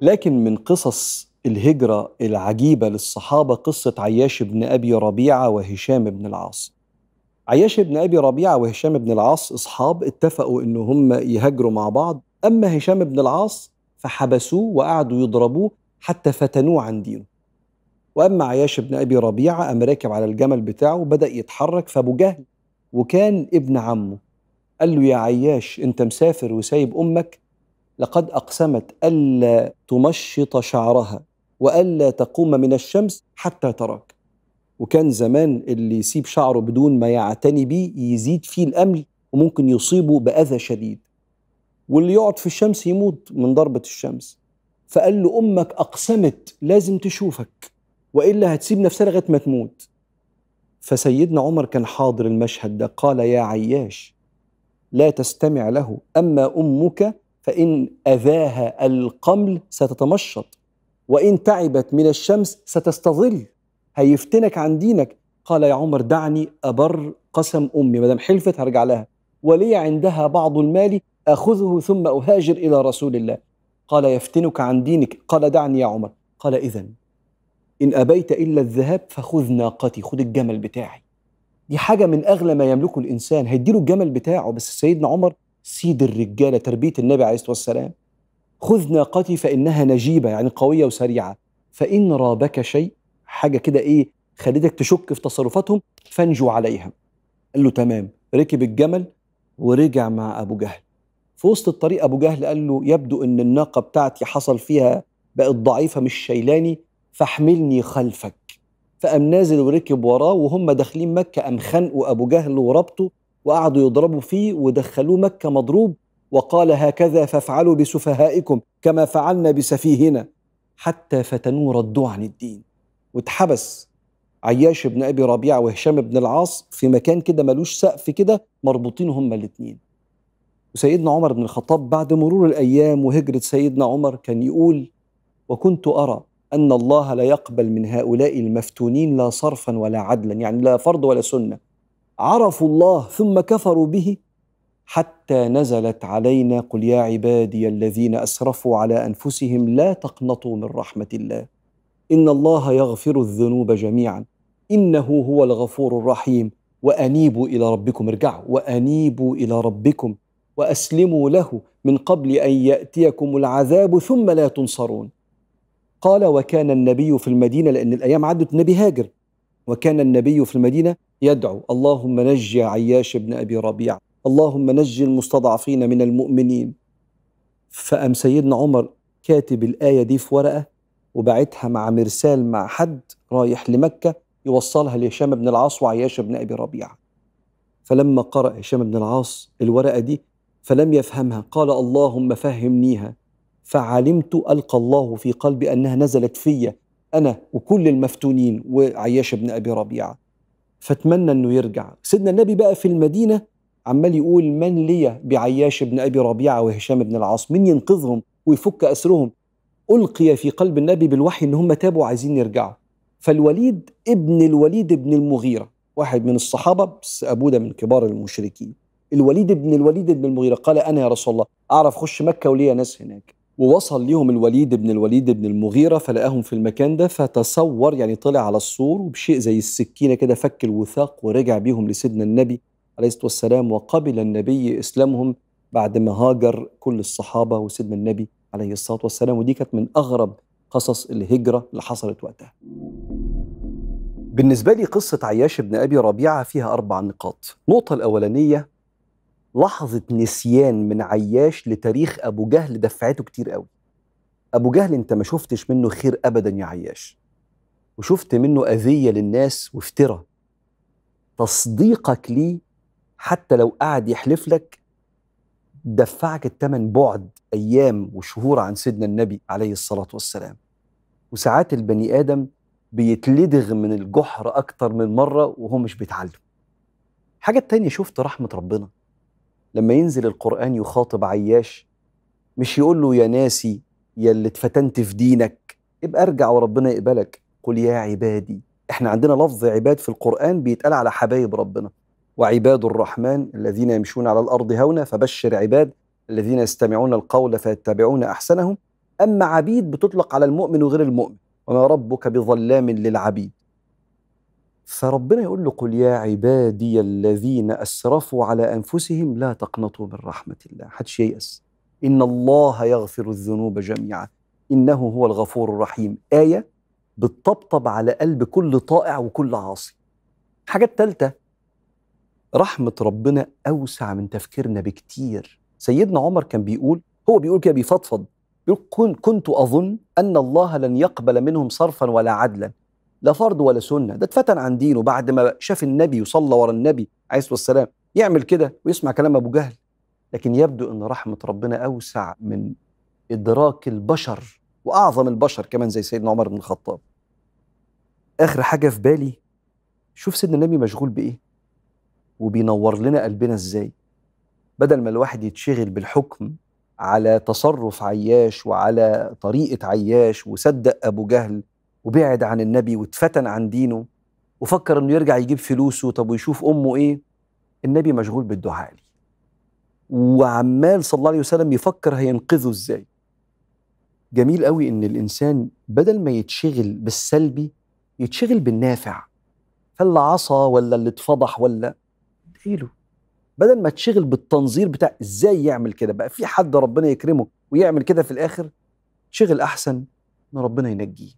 لكن من قصص الهجرة العجيبة للصحابة قصة عياش بن أبي ربيعة وهشام بن العاص. عياش بن أبي ربيعة وهشام بن العاص أصحاب اتفقوا إن هم يهاجروا مع بعض، أما هشام بن العاص فحبسوه وقعدوا يضربوه حتى فتنوه عن دينه، وأما عياش بن أبي ربيعة قام راكب على الجمل بتاعه بدأ يتحرك، فأبو جهل وكان ابن عمه قال له يا عياش أنت مسافر وسايب أمك؟ لقد أقسمت ألا تمشط شعرها وألا تقوم من الشمس حتى تراك. وكان زمان اللي يسيب شعره بدون ما يعتني بيه يزيد فيه الأمل وممكن يصيبه بأذى شديد، واللي يقعد في الشمس يموت من ضربة الشمس. فقال له أمك أقسمت لازم تشوفك وإلا هتسيب نفسها لغاية ما تموت. فسيدنا عمر كان حاضر المشهد ده، قال يا عياش لا تستمع له، أما أمك فإن أذاها القمل ستتمشط وإن تعبت من الشمس ستستظل، هيفتنك عن دينك. قال يا عمر دعني أبر قسم أمي، مدام حلفت هرجع لها، ولي عندها بعض المال أخذه ثم أهاجر إلى رسول الله. قال يفتنك عن دينك، قال دعني يا عمر. قال إذن إن أبيت إلا الذهاب فخذ ناقتي، خذ الجمل بتاعي، دي حاجة من أغلى ما يملكه الإنسان، هيديله الجمل بتاعه. بس سيدنا عمر سيد الرجالة، تربية النبي عليه الصلاة والسلام، خذ ناقتي فإنها نجيبة يعني قوية وسريعة، فإن رابك شيء حاجة كده إيه خليتك تشك في تصرفاتهم فانجو عليها. قال له تمام، ركب الجمل ورجع مع أبو جهل. في وسط الطريق أبو جهل قال له يبدو إن الناقة بتاعتي حصل فيها بقت ضعيفة مش شيلاني فاحملني خلفك، فقام نازل وركب وراه، وهم داخلين مكة قام خنقوا أبو جهل وربطه وقعدوا يضربوا فيه ودخلوه مكة مضروب، وقال هكذا فافعلوا بسفهائكم كما فعلنا بسفيهنا، حتى فتنوه ردوه عن الدين. واتحبس عياش بن أبي ربيعة وهشام بن العاص في مكان كده ملوش سقف كده، مربوطين هما الاتنين. وسيدنا عمر بن الخطاب بعد مرور الأيام وهجرة سيدنا عمر كان يقول وكنت أرى أن الله لا يقبل من هؤلاء المفتونين لا صرفا ولا عدلا، يعني لا فرض ولا سنة، عرفوا الله ثم كفروا به حتى نزلت علينا قل يا عبادي الذين أسرفوا على أنفسهم لا تقنطوا من رحمة الله إن الله يغفر الذنوب جميعا إنه هو الغفور الرحيم وأنيبوا إلى ربكم، ارجعوا وأنيبوا إلى ربكم وأسلموا له من قبل أن يأتيكم العذاب ثم لا تنصرون. قال وكان النبي في المدينة، لأن الأيام عدت النبي هاجر، وكان النبي في المدينة يدعو اللهم نجي عياش بن أبي ربيعة، اللهم نجي المستضعفين من المؤمنين. فقام سيدنا عمر كاتب الآية دي في ورقة وبعتها مع مرسال مع حد رايح لمكة يوصلها لهشام بن العاص وعياش بن أبي ربيعة. فلما قرأ هشام بن العاص الورقة دي فلم يفهمها، قال اللهم فهمنيها، فعلمت ألقى الله في قلبي أنها نزلت فيا أنا وكل المفتونين وعياش بن أبي ربيعة، فاتمنى أنه يرجع. سيدنا النبي بقى في المدينة عمال يقول من لي بعياش بن أبي ربيعة وهشام بن العاص، من ينقذهم ويفك أسرهم. ألقي في قلب النبي بالوحي إن هم تابوا عايزين يرجعوا. فالوليد ابن الوليد بن المغيرة، واحد من الصحابة بس أبوه ده من كبار المشركين، الوليد بن الوليد بن المغيرة، قال أنا يا رسول الله أعرف أخش مكة وليا ناس هناك. ووصل ليهم الوليد بن الوليد بن المغيرة فلقاهم في المكان ده، فتصور يعني طلع على السور وبشيء زي السكينة كده فك الوثاق ورجع بيهم لسيدنا النبي عليه الصلاة والسلام، وقبل النبي إسلامهم بعد ما هاجر كل الصحابة وسيدنا النبي عليه الصلاة والسلام. ودي كانت من أغرب قصص الهجرة اللي حصلت وقتها. بالنسبة لي قصة عياش بن أبي ربيعة فيها 4 نقاط. النقطة الأولانية لحظة نسيان من عياش لتاريخ أبو جهل دفعته كتير قوي. أبو جهل أنت ما شفتش منه خير أبدا يا عياش، وشفت منه أذية للناس وافتراء. تصديقك ليه حتى لو قعد يحلف لك دفعك الثمن، بعد أيام وشهور عن سيدنا النبي عليه الصلاة والسلام. وساعات البني آدم بيتلدغ من الجحر أكتر من مرة وهو مش بيتعلم. الحاجة التانية شفت رحمة ربنا لما ينزل القرآن يخاطب عياش، مش يقول له يا ناسي يا اللي اتفتنت في دينك ابقى ارجع وربنا يقبلك، قل يا عبادي. احنا عندنا لفظ عباد في القرآن بيتقال على حبايب ربنا، وعباد الرحمن الذين يمشون على الأرض هونا فبشر عباد الذين يستمعون القول فيتبعون أحسنهم أما عبيد بتطلق على المؤمن وغير المؤمن، وما ربك بظلام للعبيد. فربنا يقول له قل يا عبادي الذين أسرفوا على أنفسهم لا تقنطوا من رحمة الله، حدش ييأس، إن الله يغفر الذنوب جميعا إنه هو الغفور الرحيم. آية بتطبطب على قلب كل طائع وكل عاصي. حاجة الثالثة، رحمة ربنا أوسع من تفكيرنا بكتير. سيدنا عمر كان بيقول، هو بيقول كده بيفضفض، بيقول كنت أظن أن الله لن يقبل منهم صرفا ولا عدلا، لا فرض ولا سنة. ده اتفتن عن دينه بعد ما شاف النبي وصلى ورا النبي عليه الصلاة والسلام يعمل كده ويسمع كلام أبو جهل. لكن يبدو أن رحمة ربنا أوسع من إدراك البشر، وأعظم البشر كمان زي سيدنا عمر بن الخطاب. آخر حاجة في بالي، شوف سيدنا النبي مشغول بإيه وبينور لنا قلبنا إزاي. بدل ما الواحد يتشغل بالحكم على تصرف عياش وعلى طريقة عياش، وصدق أبو جهل وبعد عن النبي واتفتن عن دينه وفكر أنه يرجع يجيب فلوسه طب ويشوف أمه إيه، النبي مشغول بالدعاء لي، وعمال صلى الله عليه وسلم يفكر هينقذه إزاي. جميل قوي إن الإنسان بدل ما يتشغل بالسلبي يتشغل بالنافع. هل عصى ولا اللي اتفضح ولا ادعيله، بدل ما تشغل بالتنظير بتاع إزاي يعمل كده، بقى في حد ربنا يكرمه ويعمل كده في الآخر، شغل أحسن إن ربنا ينجيه.